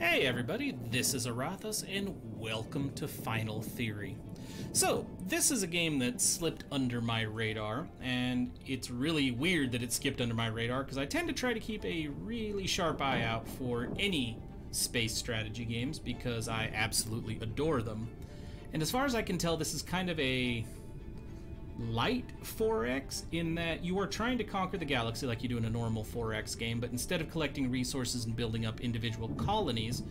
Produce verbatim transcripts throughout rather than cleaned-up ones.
Hey everybody, this is Aurathas and welcome to Final Theory. So, this is a game that slipped under my radar, and it's really weird that it skipped under my radar because I tend to try to keep a really sharp eye out for any space strategy games because I absolutely adore them. And as far as I can tell, this is kind of a light four X in that you are trying to conquer the galaxy like you do in a normal four X game, but instead of collecting resources and building up individual colonies,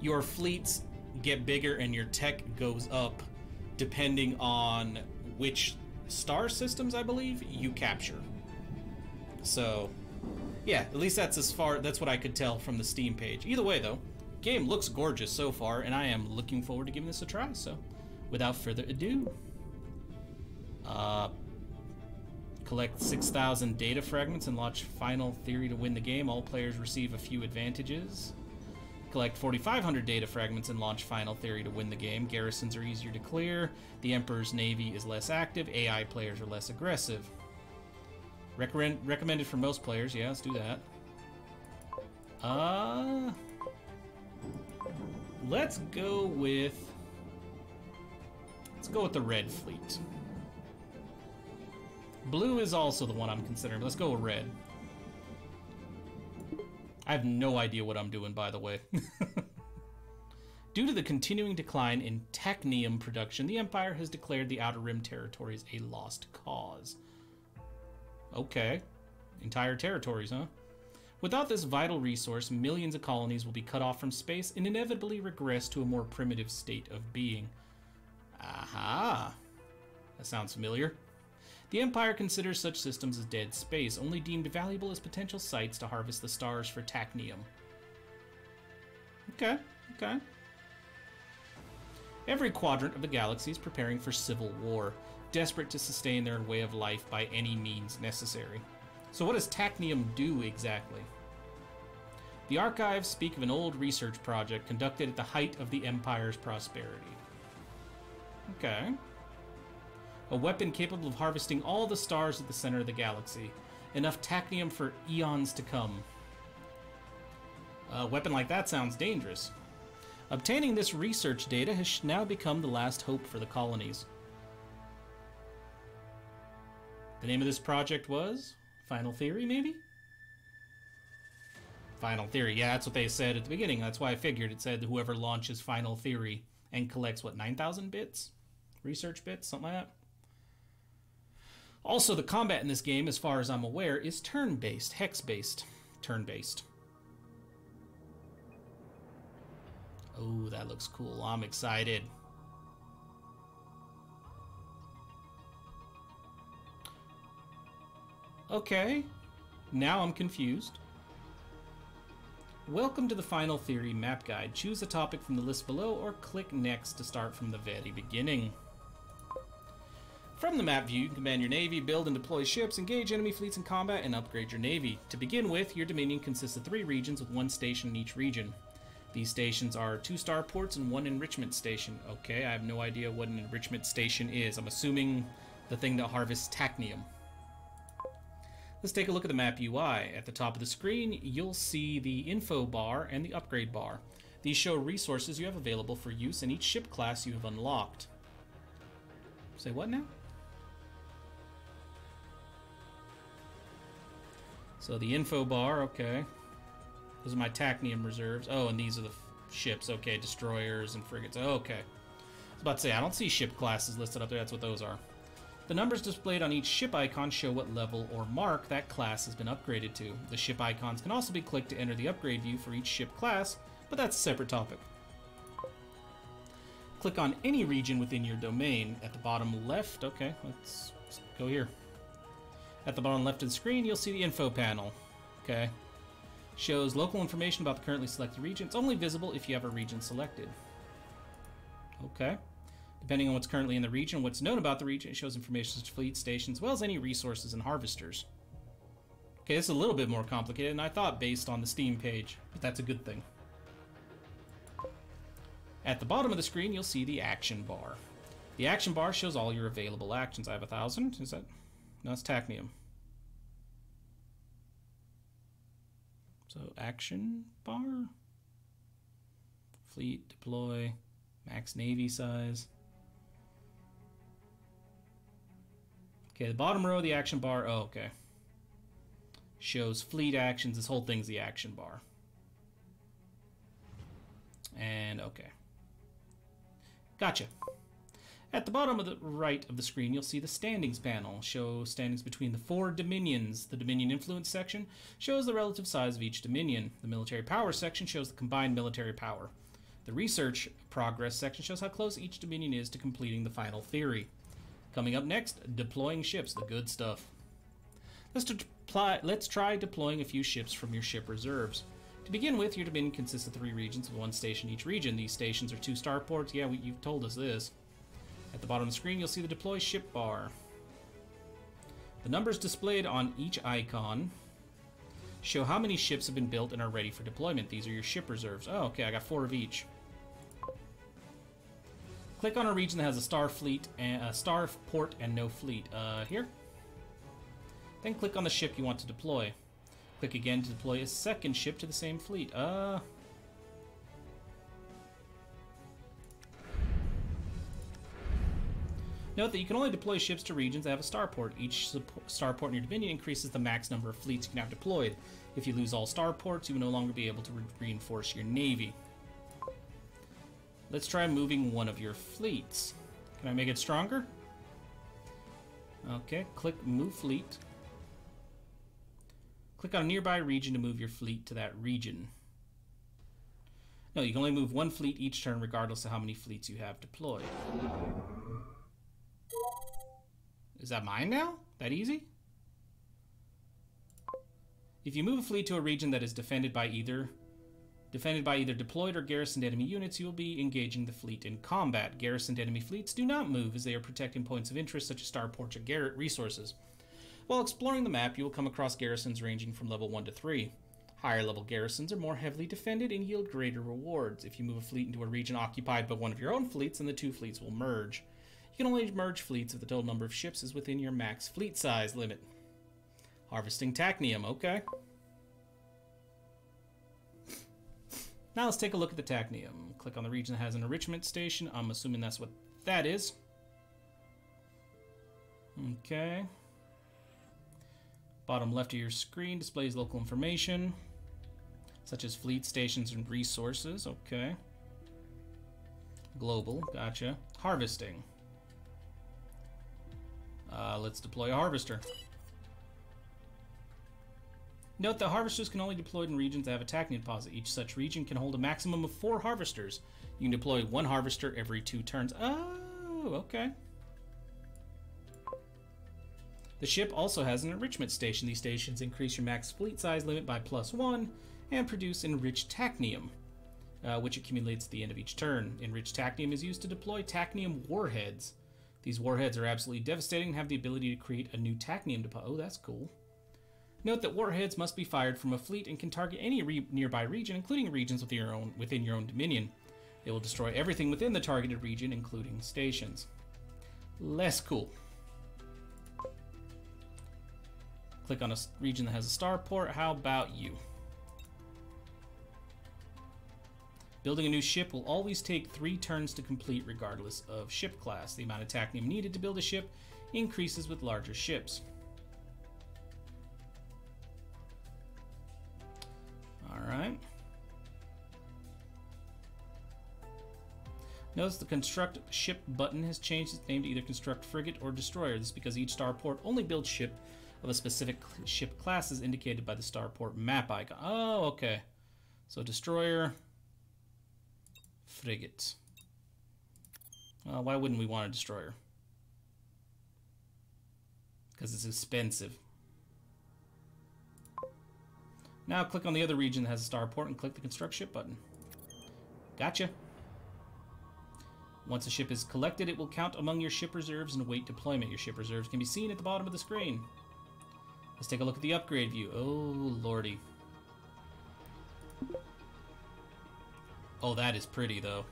your fleets get bigger and your tech goes up depending on which star systems, I believe, you capture. So, yeah, at least that's as far, that's what I could tell from the Steam page. Either way, though, game looks gorgeous so far, and I am looking forward to giving this a try, so without further ado, Uh, collect six thousand data fragments and launch Final Theory to win the game. All players receive a few advantages. Collect forty-five hundred data fragments and launch Final Theory to win the game. Garrisons are easier to clear. The Emperor's Navy is less active. A I players are less aggressive. Recom- recommended for most players. Yeah, let's do that. Uh, let's go with... Let's go with the Red Fleet. Blue is also the one I'm considering, but let's go with red. I have no idea what I'm doing, by the way. Due to the continuing decline in Technium production, the Empire has declared the Outer Rim territories a lost cause. Okay. Entire territories, huh? Without this vital resource, millions of colonies will be cut off from space and inevitably regress to a more primitive state of being. Aha. That sounds familiar. The Empire considers such systems as dead space, only deemed valuable as potential sites to harvest the stars for Tachyum. Okay, okay. Every quadrant of the galaxy is preparing for civil war, desperate to sustain their way of life by any means necessary. So what does Tachyum do exactly? The archives speak of an old research project conducted at the height of the Empire's prosperity. Okay. A weapon capable of harvesting all the stars at the center of the galaxy. Enough Tachyum for eons to come. A weapon like that sounds dangerous. Obtaining this research data has now become the last hope for the colonies. The name of this project was? Final Theory, maybe? Final Theory, yeah, that's what they said at the beginning. That's why I figured it said that whoever launches Final Theory and collects, what, nine thousand bits? Research bits? Something like that? Also, the combat in this game, as far as I'm aware, is turn-based, hex-based, turn-based. Oh, that looks cool. I'm excited. Okay, now I'm confused. Welcome to the Final Theory map guide. Choose a topic from the list below or click next to start from the very beginning. From the map view, you can command your navy, build and deploy ships, engage enemy fleets in combat, and upgrade your navy. To begin with, your dominion consists of three regions with one station in each region. These stations are two starports and one enrichment station. Okay, I have no idea what an enrichment station is. I'm assuming the thing that harvests Tachyum. Let's take a look at the map U I. At the top of the screen, you'll see the info bar and the upgrade bar. These show resources you have available for use in each ship class you have unlocked. Say what now? So the info bar, okay. Those are my Tachyum reserves. Oh, and these are the f ships, okay, destroyers and frigates, oh, okay. I was about to say, I don't see ship classes listed up there, that's what those are. The numbers displayed on each ship icon show what level or mark that class has been upgraded to. The ship icons can also be clicked to enter the upgrade view for each ship class, but that's a separate topic. Click on any region within your domain. At the bottom left, okay, let's, let's go here. At the bottom left of the screen, you'll see the info panel. Okay. Shows local information about the currently selected region. It's only visible if you have a region selected. Okay. Depending on what's currently in the region, what's known about the region, it shows information such as fleet, stations, as well as any resources and harvesters. Okay, this is a little bit more complicated than I thought based on the Steam page, but that's a good thing. At the bottom of the screen, you'll see the action bar. The action bar shows all your available actions. I have a thousand. Is that... No, it's Tachyum. So, action bar? Fleet, deploy, max navy size. Okay, the bottom row of the action bar, oh, okay. Shows fleet actions. This whole thing's the action bar. And okay. Gotcha. At the bottom of the right of the screen, you'll see the standings panel. Show standings between the four dominions. The Dominion Influence section shows the relative size of each dominion. The Military Power section shows the combined military power. The Research Progress section shows how close each dominion is to completing the Final Theory. Coming up next, deploying ships, the good stuff. Let's, deploy, let's try deploying a few ships from your ship reserves. To begin with, your dominion consists of three regions with one station each region. These stations are two starports. Yeah, we, you've told us this. At the bottom of the screen, you'll see the deploy ship bar. The numbers displayed on each icon show how many ships have been built and are ready for deployment. These are your ship reserves. Oh, okay, I got four of each. Click on a region that has a star fleet, and, a star port, and no fleet. Uh, here. Then click on the ship you want to deploy. Click again to deploy a second ship to the same fleet. Uh. Note that you can only deploy ships to regions that have a starport. Each starport in your dominion increases the max number of fleets you can have deployed. If you lose all starports, you will no longer be able to re reinforce your navy. Let's try moving one of your fleets. Can I make it stronger? Okay, click Move Fleet. Click on a nearby region to move your fleet to that region. No, you can only move one fleet each turn regardless of how many fleets you have deployed. Is that mine now? That easy? If you move a fleet to a region that is defended by either defended by either deployed or garrisoned enemy units, you will be engaging the fleet in combat. Garrisoned enemy fleets do not move as they are protecting points of interest such as starports or garrison resources. While exploring the map, you will come across garrisons ranging from level one to three. Higher level garrisons are more heavily defended and yield greater rewards. If you move a fleet into a region occupied by one of your own fleets, then the two fleets will merge. You can only merge fleets if the total number of ships is within your max fleet size limit. Harvesting Technium, okay. Now let's take a look at the Technium. Click on the region that has an enrichment station. I'm assuming that's what that is. Okay. Bottom left of your screen displays local information, such as fleet, stations, and resources. Okay. Global, gotcha. Harvesting. Uh, let's deploy a harvester. Note that harvesters can only be deployed in regions that have a Technium deposit. Each such region can hold a maximum of four harvesters. You can deploy one harvester every two turns. Oh, okay. The ship also has an enrichment station. These stations increase your max fleet size limit by plus one and produce enriched Technium, uh, which accumulates at the end of each turn. Enriched Technium is used to deploy Technium warheads. These warheads are absolutely devastating and have the ability to create a new Technium deposit. Oh, that's cool. Note that warheads must be fired from a fleet and can target any re nearby region, including regions within your own, within your own dominion. It will destroy everything within the targeted region, including stations. Less cool. Click on a region that has a starport. How about you? Building a new ship will always take three turns to complete regardless of ship class. The amount of Technium needed to build a ship increases with larger ships. Alright. Notice the Construct Ship button has changed its name to either Construct Frigate or Destroyer. This is because each starport only builds ship of a specific ship class as indicated by the starport map icon. Oh, okay. So destroyer, frigate. Uh, why wouldn't we want a destroyer? Because it's expensive. Now click on the other region that has a starport and click the construct ship button. Gotcha. Once a ship is collected, it will count among your ship reserves and await deployment. Your ship reserves can be seen at the bottom of the screen. Let's take a look at the upgrade view. Oh, lordy. Oh, that is pretty, though.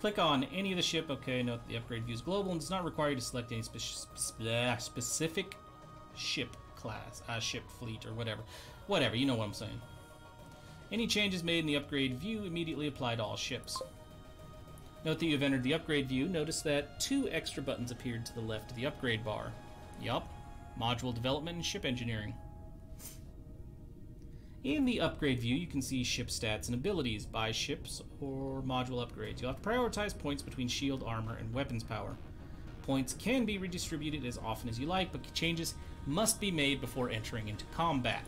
Click on any of the ship. Okay, note the upgrade view is global and does not require you to select any spe spe specific ship class, uh, ship fleet, or whatever. Whatever, you know what I'm saying. Any changes made in the upgrade view immediately apply to all ships. Note that you've entered the upgrade view. Notice that two extra buttons appeared to the left of the upgrade bar. Yup. Module development and ship engineering. In the upgrade view, you can see ship stats and abilities, buy ships, or module upgrades. You'll have to prioritize points between shield, armor, and weapons power. Points can be redistributed as often as you like, but changes must be made before entering into combat.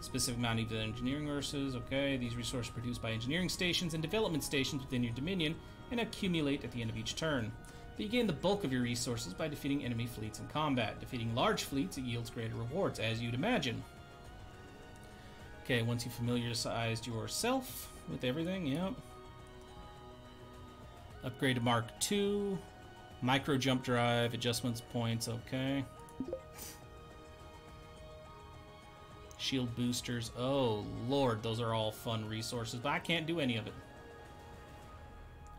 Specific amount of engineering resources, okay, these resources are produced by engineering stations and development stations within your dominion and accumulate at the end of each turn. But you gain the bulk of your resources by defeating enemy fleets in combat. Defeating large fleets, it yields greater rewards, as you'd imagine. Okay, once you've familiarized yourself with everything, yep. Upgrade to Mark two, micro jump drive, adjustments points, okay. Shield boosters, oh lord, those are all fun resources, but I can't do any of it.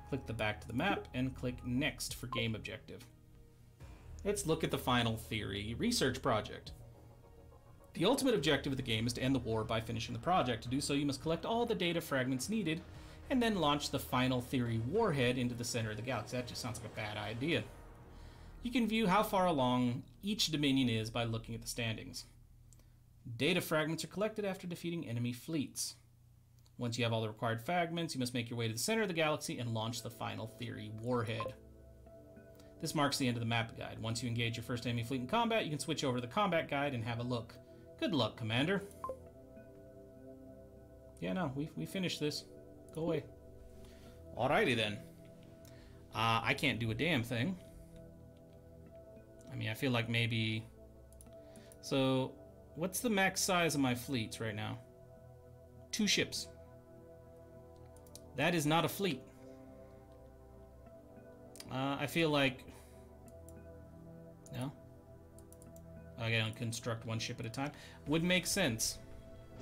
Click the back to the map and click next for game objective. Let's look at the Final Theory research project. The ultimate objective of the game is to end the war by finishing the project. To do so, you must collect all the data fragments needed and then launch the Final Theory warhead into the center of the galaxy. That just sounds like a bad idea. You can view how far along each Dominion is by looking at the standings. Data fragments are collected after defeating enemy fleets. Once you have all the required fragments, you must make your way to the center of the galaxy and launch the Final Theory warhead. This marks the end of the map guide. Once you engage your first enemy fleet in combat, you can switch over to the combat guide and have a look. Good luck, Commander. Yeah, no, we, we finished this. Go away. Alrighty then. Uh, I can't do a damn thing. I mean, I feel like maybe... So, what's the max size of my fleets right now? Two ships. That is not a fleet. Uh, I feel like... No? Okay, I'll construct one ship at a time. Would make sense.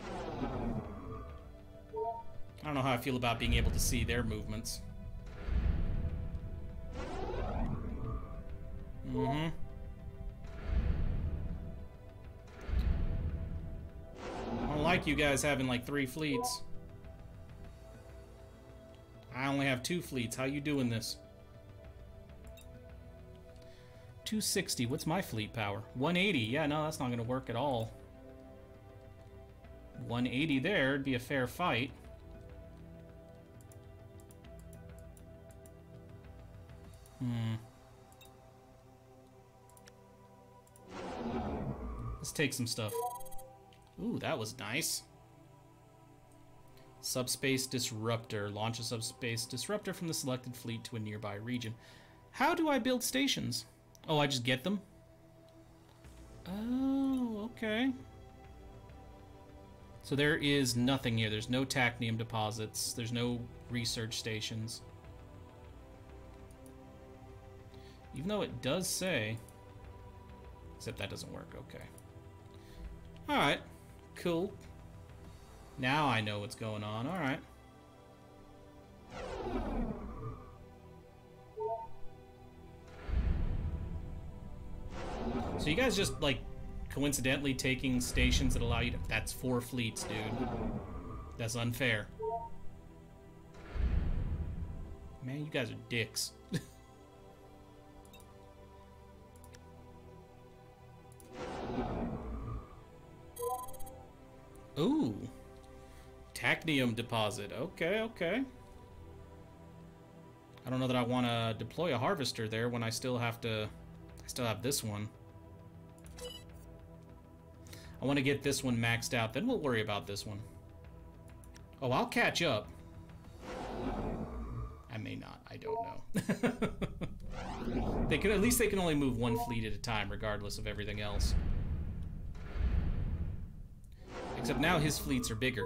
I don't know how I feel about being able to see their movements. Mm-hmm. I don't like you guys having like three fleets. I only have two fleets. How you doing this? two sixty, what's my fleet power? one eighty, yeah, no, that's not gonna work at all. one eighty there, it'd be a fair fight. Hmm. Let's take some stuff. Ooh, that was nice. Subspace disruptor. Launch a subspace disruptor from the selected fleet to a nearby region. How do I build stations? Oh, I just get them? Oh, okay. So there is nothing here. There's no Tachyum deposits. There's no research stations. Even though it does say... Except that doesn't work. Okay. Alright. Cool. Now I know what's going on. Alright. So you guys just, like, coincidentally taking stations that allow you to... That's four fleets, dude. That's unfair. Man, you guys are dicks. Ooh. Technium deposit. Okay, okay. I don't know that I want to deploy a harvester there when I still have to... I still have this one. I want to get this one maxed out, then we'll worry about this one. Oh, I'll catch up. I may not. I don't know. They could, at least they can only move one fleet at a time, regardless of everything else. Except now his fleets are bigger.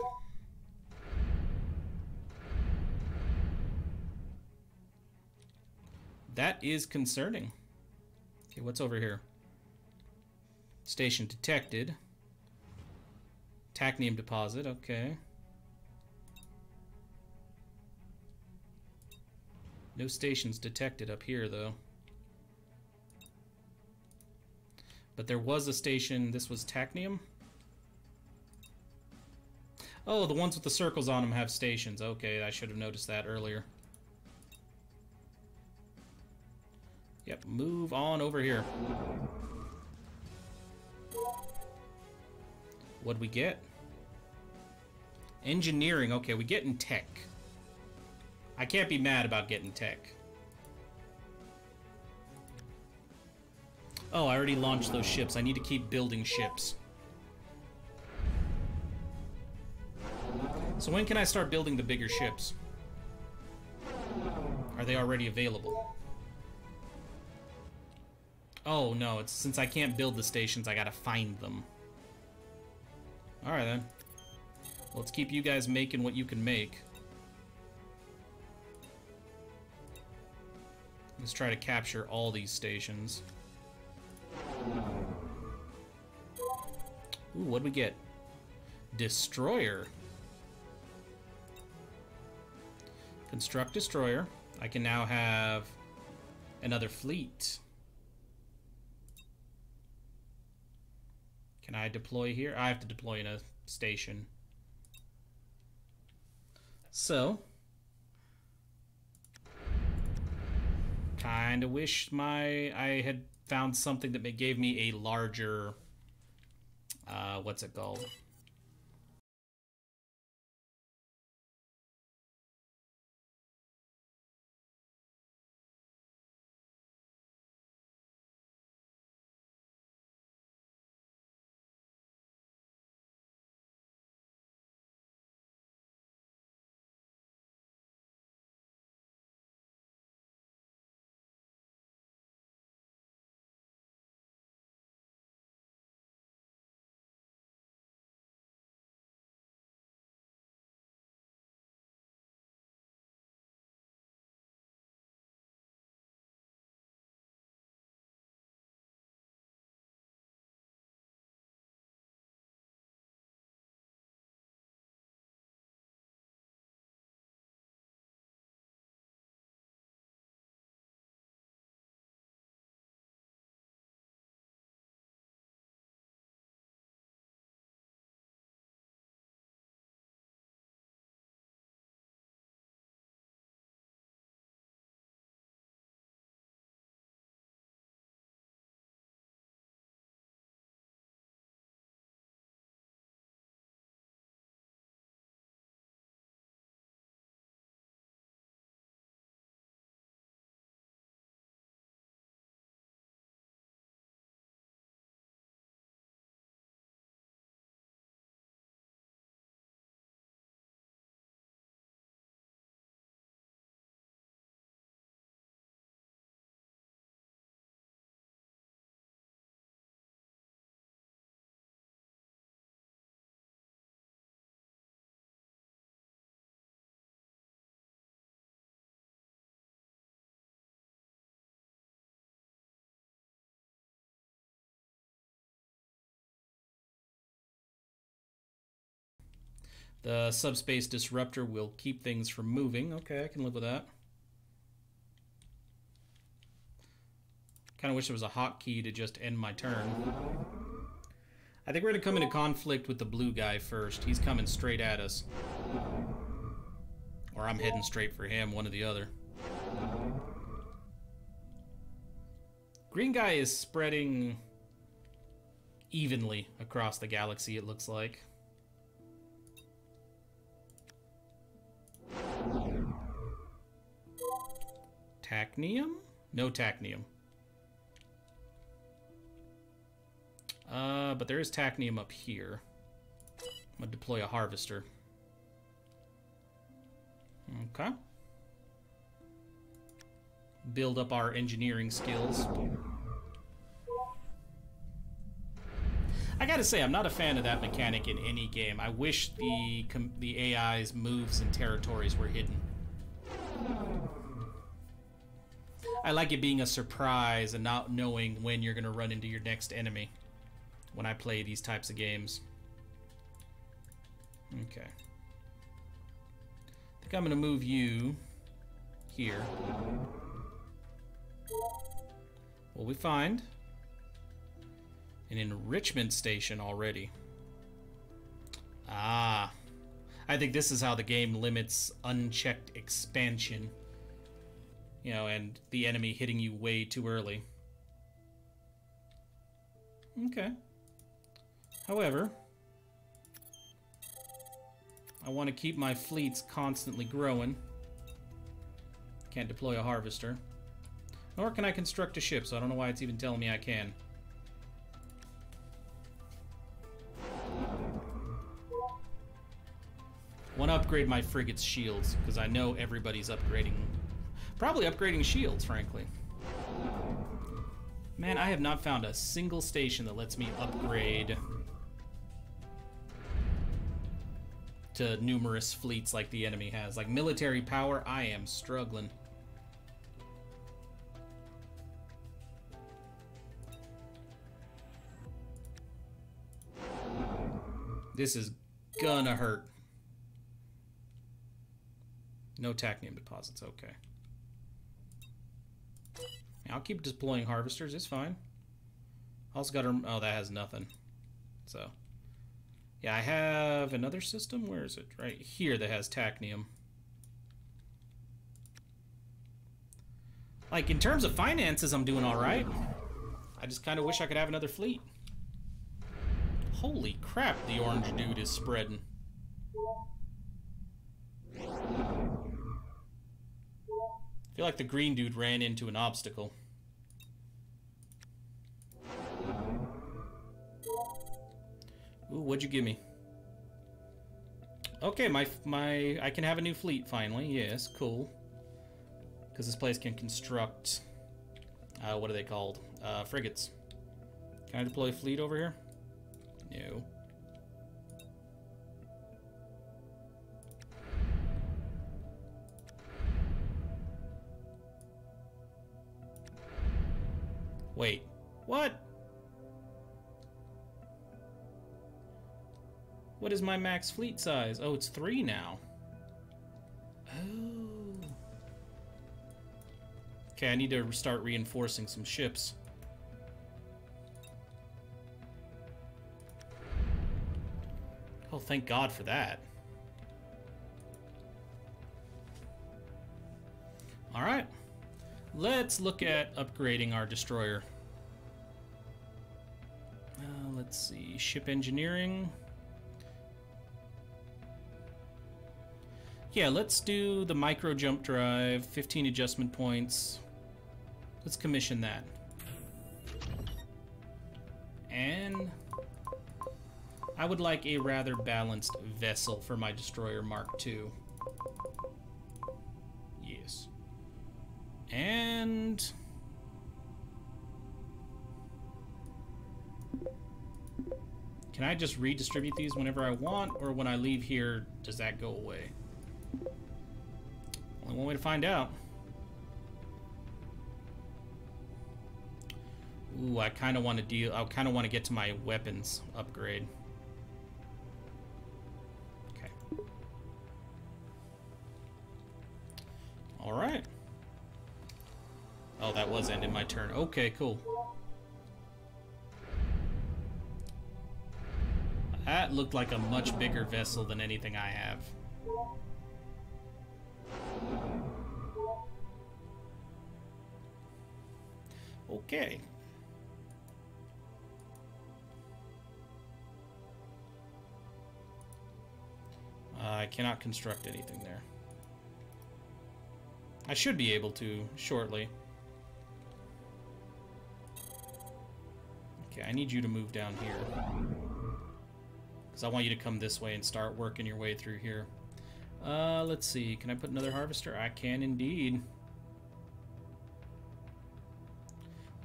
That is concerning. Okay, what's over here? Station detected. Tachyum deposit, okay. No stations detected up here, though. But there was a station, this was Tachyum. Oh, the ones with the circles on them have stations. Okay, I should have noticed that earlier. Yep, move on over here. What'd we get? Engineering. Okay, we get in tech. I can't be mad about getting tech. Oh, I already launched those ships. I need to keep building ships. So when can I start building the bigger ships? Are they already available? Oh, no. It's since I can't build the stations, I gotta find them. Alright, then. Well, let's keep you guys making what you can make. Let's try to capture all these stations. Ooh, what'd we get? Destroyer. Construct destroyer. I can now have another fleet. Can I deploy here? I have to deploy in a station. So, kind of wish my I had found something that gave me a larger, uh, what's it called? The subspace disruptor will keep things from moving. Okay, I can live with that. Kind of wish there was a hotkey to just end my turn. I think we're going to come into conflict with the blue guy first. He's coming straight at us. Or I'm heading straight for him, one or the other. Green guy is spreading evenly across the galaxy, it looks like. Tachyum? No Tachyum. Uh, but there is Tachyum up here. I'm gonna deploy a harvester. Okay. Build up our engineering skills. I gotta say, I'm not a fan of that mechanic in any game. I wish the the A I's moves and territories were hidden. I like it being a surprise and not knowing when you're going to run into your next enemy when I play these types of games. Okay. I think I'm going to move you here. Well, we find an enrichment station already. Ah. I think this is how the game limits unchecked expansion. You know, and the enemy hitting you way too early. Okay. However, I want to keep my fleets constantly growing. Can't deploy a harvester. Nor can I construct a ship, so I don't know why it's even telling me I can. I want to upgrade my frigate's shields, because I know everybody's upgrading. Probably upgrading shields, frankly. Man, I have not found a single station that lets me upgrade to numerous fleets like the enemy has. Like, military power, I am struggling. This is gonna hurt. No Tachyum deposits, okay. I'll keep deploying harvesters, it's fine. Also got her, oh, that has nothing. So, yeah, I have another system, where is it? Right here that has Technium. Like, in terms of finances, I'm doing all right. I just kind of wish I could have another fleet. Holy crap, the orange dude is spreading. I feel like the green dude ran into an obstacle. Ooh, what'd you give me? Okay, my my I can have a new fleet finally. Yes, cool. Because this place can construct. Uh, what are they called? Uh, frigates. Can I deploy a fleet over here? No. Wait, what? What is my max fleet size? Oh, it's three now. Oh. Okay, I need to start reinforcing some ships. Oh, thank God for that. All right. Let's look at upgrading our destroyer. Uh, let's see, ship engineering. Yeah, let's do the micro jump drive, fifteen adjustment points. Let's commission that. And I would like a rather balanced vessel for my destroyer Mark two. Yes. And can I just redistribute these whenever I want, or when I leave here, does that go away? Only one way to find out. Ooh, I kind of want to deal. I kind of want to get to my weapons upgrade. Okay. All right. Oh, that was ending my turn. Okay, cool. That looked like a much bigger vessel than anything I have. Okay. Uh, I cannot construct anything there. I should be able to shortly. I need you to move down here, because I want you to come this way and start working your way through here. Uh, let's see. Can I put another harvester? I can indeed.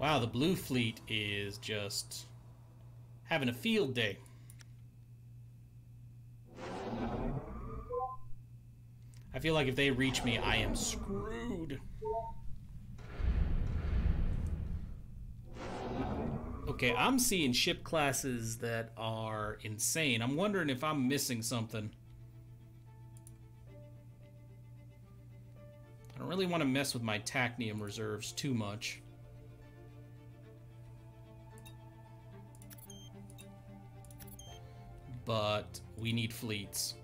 Wow, the blue fleet is just having a field day. I feel like if they reach me, I am screwed. Okay, I'm seeing ship classes that are insane. I'm wondering if I'm missing something. I don't really want to mess with my Technium reserves too much. But we need fleets.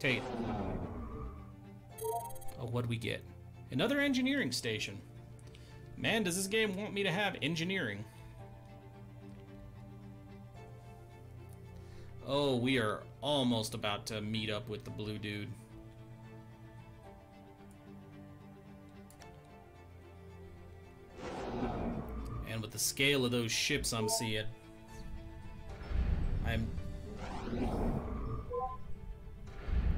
Take it. Oh, what do we get? Another engineering station. Man, does this game want me to have engineering? Oh, we are almost about to meet up with the blue dude. And with the scale of those ships I'm seeing, I'm...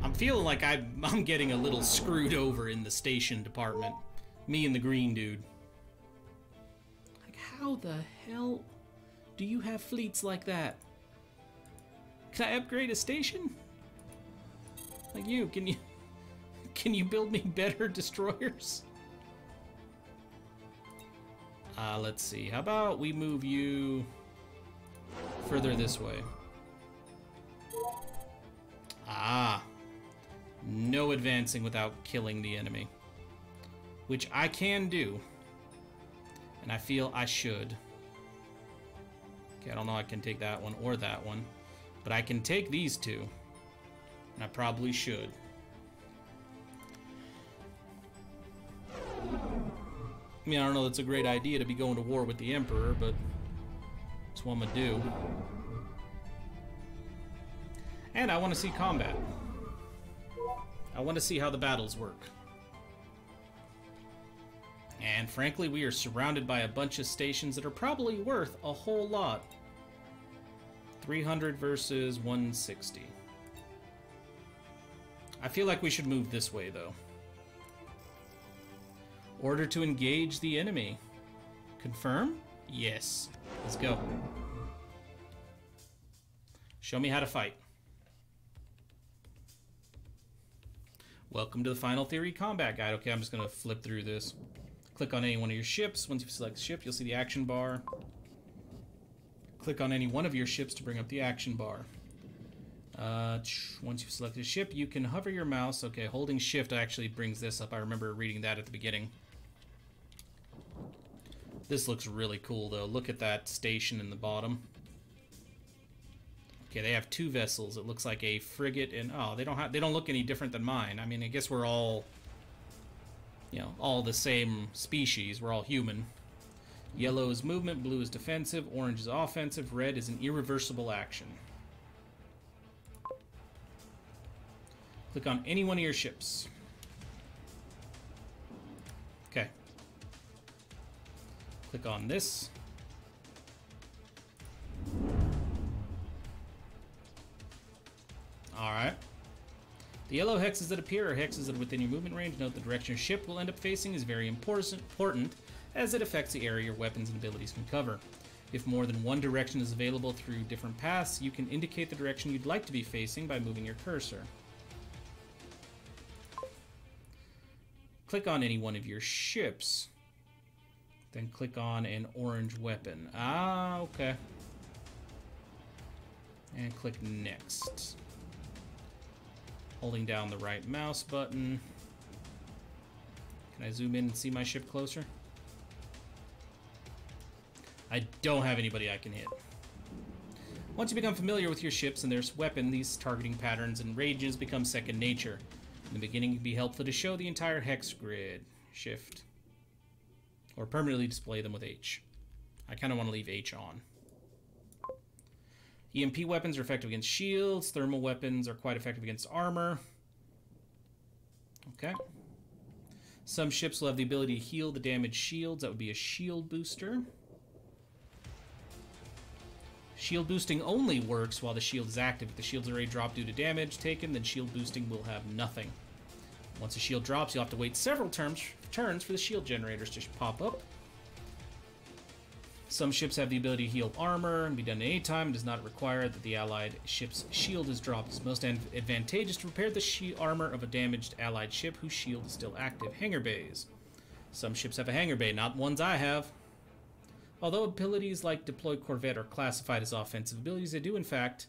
I'm feeling like I'm, I'm getting a little screwed over in the station department. Me and the green dude. Like, how the hell do you have fleets like that? Can I upgrade a station? Like you, can you... Can you build me better destroyers? Uh, let's see. How about we move you further this way? Ah. No advancing without killing the enemy. Which I can do. And I feel I should. Okay, I don't know I can take that one or that one. But I can take these two, and I probably should. I mean, I don't know that's a great idea to be going to war with the Emperor, but it's what I'm gonna do. And I want to see combat. I want to see how the battles work. And frankly, we are surrounded by a bunch of stations that are probably worth a whole lot. three hundred versus one sixty. I feel like we should move this way, though. Order to engage the enemy. Confirm? Yes. Let's go. Show me how to fight. Welcome to the Final Theory Combat Guide. Okay, I'm just going to flip through this. Click on any one of your ships. Once you select the ship, you'll see the action bar. Click on any one of your ships to bring up the action bar. Uh, once you've selected a ship, you can hover your mouse. Okay, holding shift actually brings this up. I remember reading that at the beginning. This looks really cool, though. Look at that station in the bottom. Okay, they have two vessels. It looks like a frigate and... Oh, they don't have, they don't look any different than mine. I mean, I guess we're all... You know, all the same species. We're all human. Yellow is movement, blue is defensive, orange is offensive, red is an irreversible action. Click on any one of your ships. Okay. Click on this. Alright. The yellow hexes that appear are hexes that are within your movement range. Note the direction your ship will end up facing is very important, as it affects the area your weapons and abilities can cover. If more than one direction is available through different paths, you can indicate the direction you'd like to be facing by moving your cursor. Click on any one of your ships. Then click on an orange weapon. Ah, okay. And click next. Holding down the right mouse button. Can I zoom in and see my ship closer? I don't have anybody I can hit. Once you become familiar with your ships and their weapon, these targeting patterns and ranges become second nature. In the beginning, it can be helpful to show the entire hex grid. Shift. Or permanently display them with H. I kind of want to leave H on. E M P weapons are effective against shields. Thermal weapons are quite effective against armor. Okay. Some ships will have the ability to heal the damaged shields. That would be a shield booster. Shield boosting only works while the shield is active. If the shield's already dropped due to damage taken, then shield boosting will have nothing. Once the shield drops, you'll have to wait several terms, turns for the shield generators to pop up. Some ships have the ability to heal armor and be done at any time. It does not require that the allied ship's shield is dropped. It's most advantageous to repair the armor of a damaged allied ship whose shield is still active. Hangar bays. Some ships have a hangar bay, not ones I have. Although abilities like Deploy Corvette are classified as offensive abilities, they do, in fact,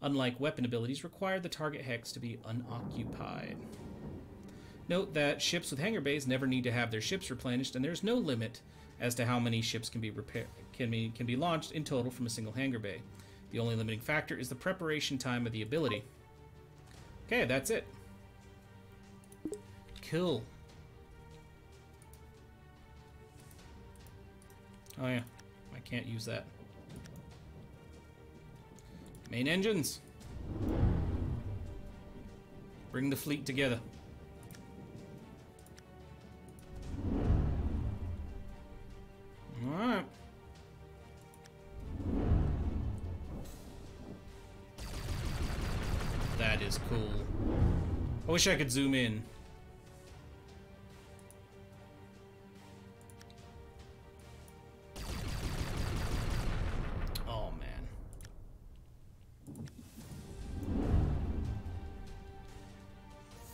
unlike weapon abilities, require the target hex to be unoccupied. Note that ships with hangar bays never need to have their ships replenished, and there's no limit as to how many ships can be, repair can be, can be launched in total from a single hangar bay. The only limiting factor is the preparation time of the ability. Okay, that's it. Cool. Oh yeah, I can't use that. Main engines. Bring the fleet together. Alright. That is cool. I wish I could zoom in.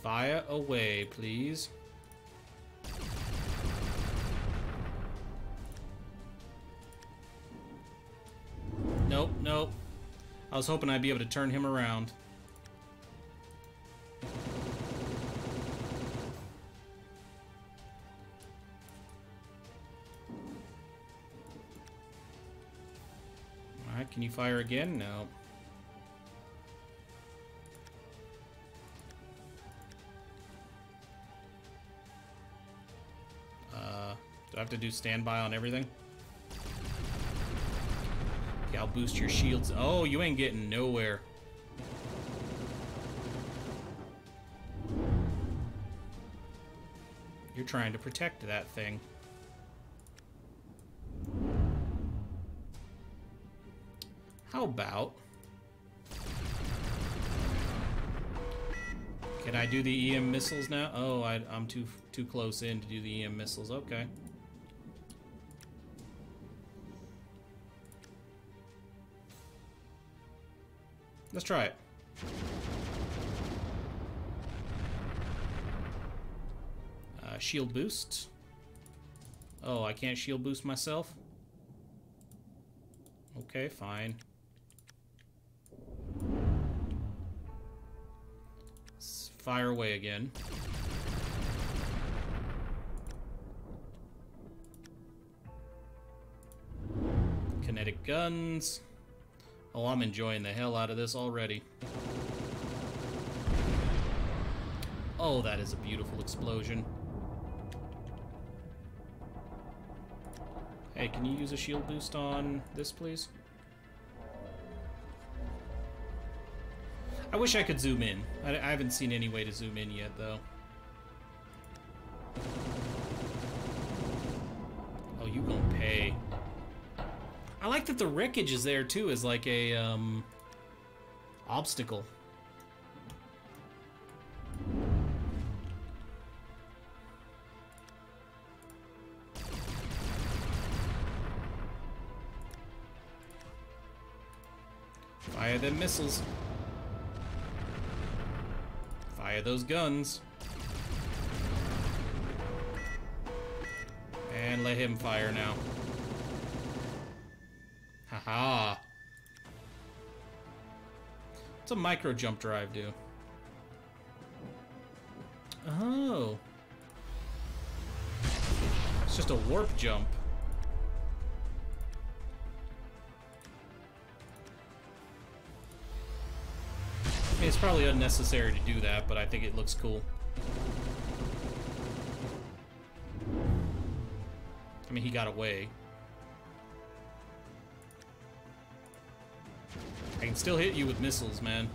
Fire away, please. Nope, nope. I was hoping I'd be able to turn him around. All right, can you fire again? No. Have to do standby on everything. Okay, I'll boost your shields. Oh, you ain't getting nowhere. You're trying to protect that thing. How about... Can I do the E M missiles now? Oh, I, I'm too too close in to do the E M missiles. Okay. Let's try it. Uh, shield boost. Oh, I can't shield boost myself? Okay, fine. Let's fire away again. Kinetic guns. Oh, I'm enjoying the hell out of this already. Oh, that is a beautiful explosion. Hey, can you use a shield boost on this, please? I wish I could zoom in. I, I haven't seen any way to zoom in yet, though. Oh, you gonna pay. I like that the wreckage is there too, as like a um, obstacle. Fire them missiles. Fire those guns. And let him fire now. Haha. What's a micro jump drive do? Oh. It's just a warp jump. I mean, it's probably unnecessary to do that, but I think it looks cool. I mean, he got away. I can still hit you with missiles, man.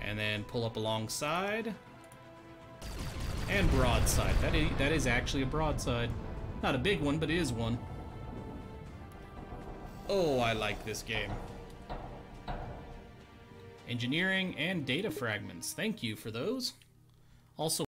And then pull up alongside. And broadside. That is, that is actually a broadside. Not a big one, but it is one. Oh, I like this game. Engineering and data fragments. Thank you for those. Also...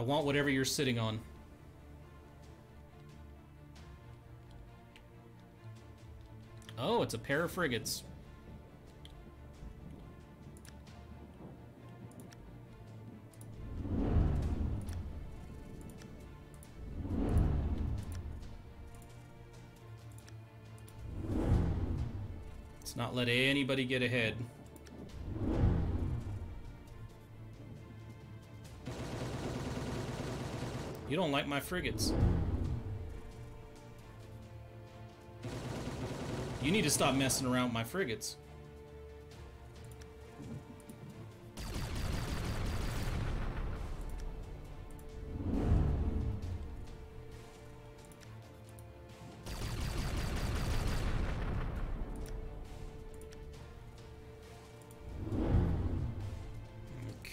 I want whatever you're sitting on. Oh, it's a pair of frigates. Let's not let anybody get ahead. You don't like my frigates. You need to stop messing around with my frigates.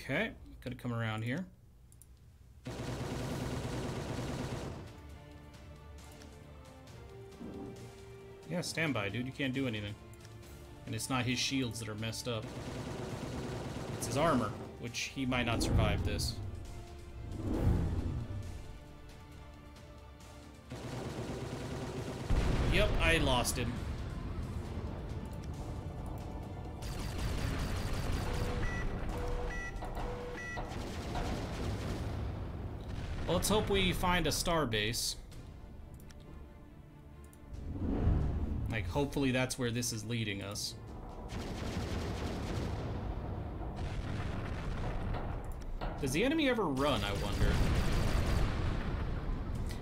Okay, gotta come around here. Yeah, stand by, dude. You can't do anything. And it's not his shields that are messed up. It's his armor, which he might not survive this. Yep, I lost him. Well, let's hope we find a star base. Like, hopefully that's where this is leading us. Does the enemy ever run, I wonder?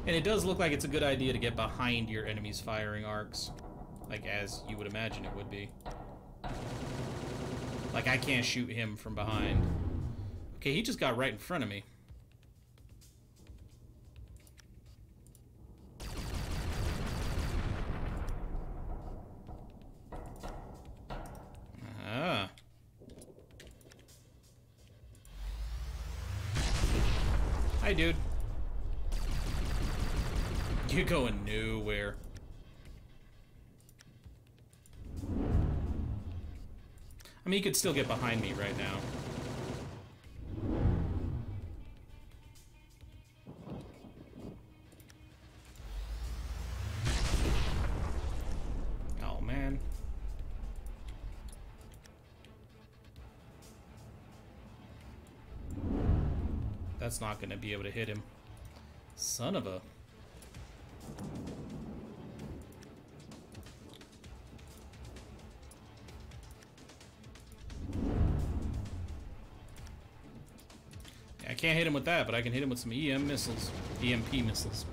And it does look like it's a good idea to get behind your enemy's firing arcs. Like, as you would imagine it would be. Like, I can't shoot him from behind. Okay, he just got right in front of me. Dude, you're going nowhere. I mean, you could still get behind me right now. Oh, man. That's not going to be able to hit him. Son of a... I can't hit him with that, but I can hit him with some E M missiles. E M P missiles.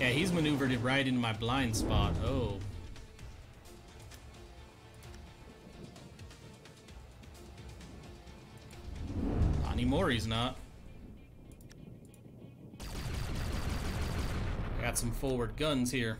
Yeah, he's maneuvered it right into my blind spot. Oh. Or he's not. Got some forward guns here.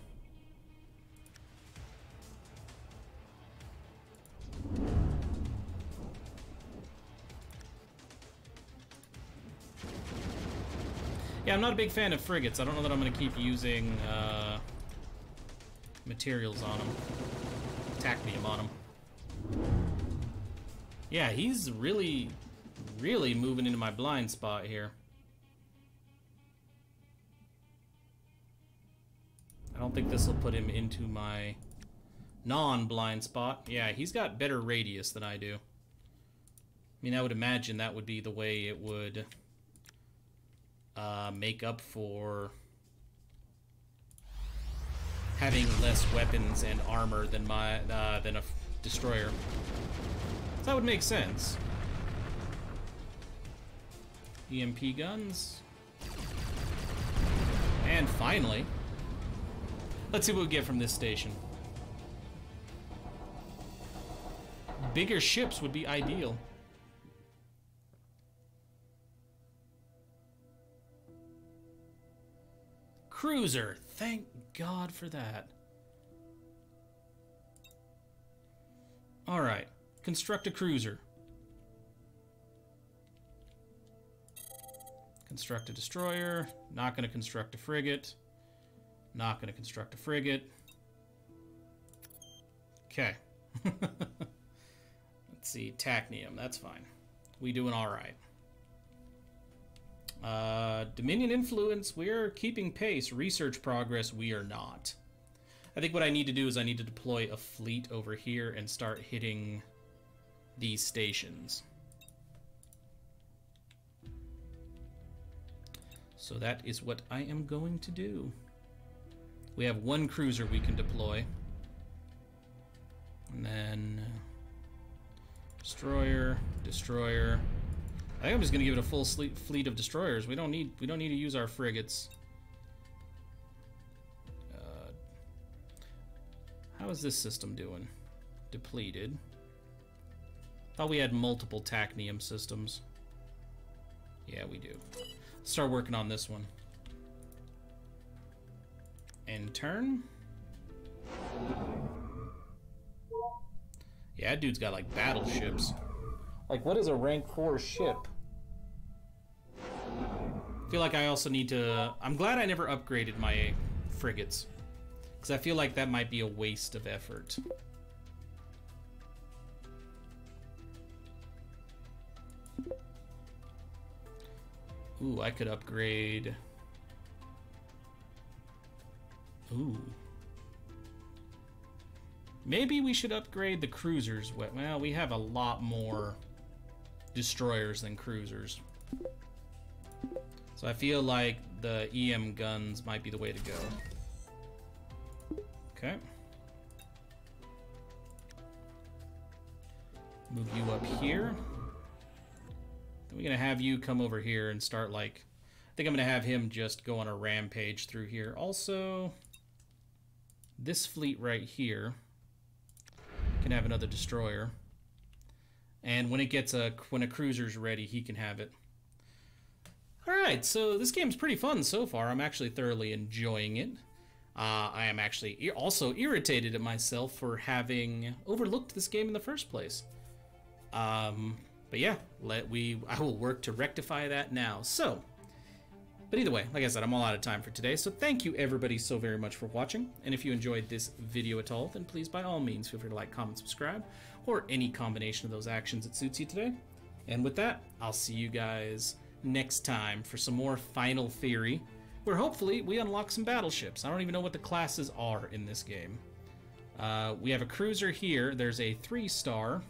Yeah, I'm not a big fan of frigates. I don't know that I'm going to keep using uh, materials on them. Tachyum on them. Yeah, he's really... really moving into my blind spot here. I don't think this will put him into my non-blind spot. Yeah, he's got better radius than I do. I mean, I would imagine that would be the way it would uh, make up for having less weapons and armor than my uh, than a destroyer. So that would make sense. E M P guns. And finally, let's see what we get from this station. Bigger ships would be ideal. Cruiser, thank God for that. All right, construct a cruiser. Construct a destroyer. Not going to construct a frigate. Not going to construct a frigate. Okay. Let's see. Technium. That's fine. we doing all right. Uh, Dominion influence, we're keeping pace. Research progress, we are not. I think what I need to do is I need to deploy a fleet over here and start hitting these stations. So that is what I am going to do. We have one cruiser we can deploy. And then destroyer, destroyer. I think I'm just gonna give it a full fleet of destroyers. We don't need we don't need to use our frigates. Uh, how is this system doing? Depleted. Thought we had multiple Technium systems. Yeah, we do. Let's start working on this one. And turn. Yeah, that dude's got like battleships. Like, what is a rank four ship? I feel like I also need to... I'm glad I never upgraded my frigates, because I feel like that might be a waste of effort. Ooh, I could upgrade... Ooh. Maybe we should upgrade the cruisers. Well, we have a lot more destroyers than cruisers. So I feel like the E M guns might be the way to go. Okay. Move you up here. Then we're gonna have you come over here and start like... I think I'm gonna have him just go on a rampage through here. Also, this fleet right here can have another destroyer, and when it gets a when a cruiser's ready, he can have it. All right, so this game's pretty fun so far. I'm actually thoroughly enjoying it. Uh, I am actually also irritated at myself for having overlooked this game in the first place. Um, but yeah, let we I will work to rectify that now. So. But either way, like I said, I'm all out of time for today, so thank you everybody so very much for watching, and if you enjoyed this video at all, then please by all means feel free to like, comment, subscribe, or any combination of those actions that suits you today. And with that, I'll see you guys next time for some more Final Theory, where hopefully we unlock some battleships. I don't even know what the classes are in this game. Uh, we have a cruiser here. There's a three-star,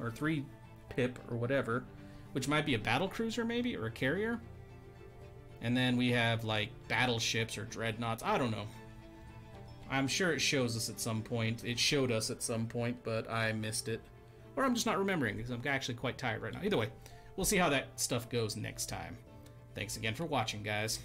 or three-pip, or whatever, which might be a battle cruiser maybe, or a carrier. And then we have, like, battleships or dreadnoughts. I don't know. I'm sure it shows us at some point. It showed us at some point, but I missed it. Or I'm just not remembering, because I'm actually quite tired right now. Either way, we'll see how that stuff goes next time. Thanks again for watching, guys.